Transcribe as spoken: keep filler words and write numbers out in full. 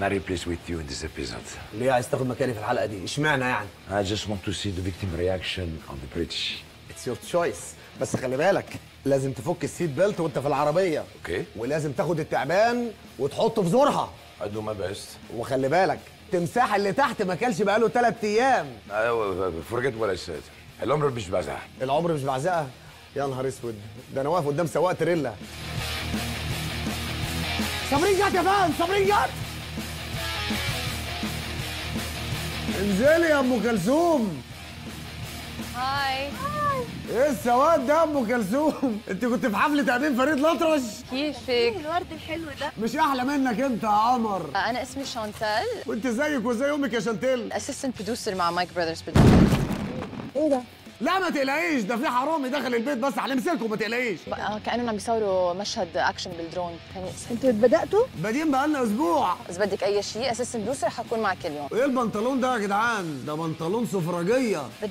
not replaced with you in this episode. ليه عايز تاخد مكاني في الحلقة دي؟ اشمعنى يعني؟ I just want to see the victim reaction on the bridge. It's your choice. بس خلي بالك لازم تفك السيت بيلت وانت في العربية. اوكي. ولازم تاخد التعبان وتحطه في زورها. قدو ما بعزت. وخلي بالك التمساح اللي تحت ما كلش بقاله ثلاث أيام. أيوه forget what I said. العمر مش بعزقها. العمر مش بعزقها؟ يا نهار اسود، ده أنا واقف قدام سواق تريلا. صابرين جت يا فندم، صابرين جت. انزلي يا ام كلثوم. هاي. هاي. ايه السواد ده يا ام كلثوم؟ انت كنت في حفله تقديم فريد الأطرش؟ كيفك؟ ايه الورد الحلو ده؟ مش احلى منك انت يا قمر. انا اسمي شانتال. وانت زيك وزي امك يا شانتال. اسيستنت بروديوسر مع مايك براذرز. ايه ده؟ لا ما تقلقيش، ده في حرامي دخل البيت بس هنمسكهم ما تقلقيش. كانهم عم بيصوروا مشهد اكشن بالدرون. انتوا بداتوا؟ بادين بقالنا اسبوع. بس بدك اي شيء اساسا بروسر حكون معك اليوم. ايه البنطلون ده يا جدعان؟ ده بنطلون سفرجيه.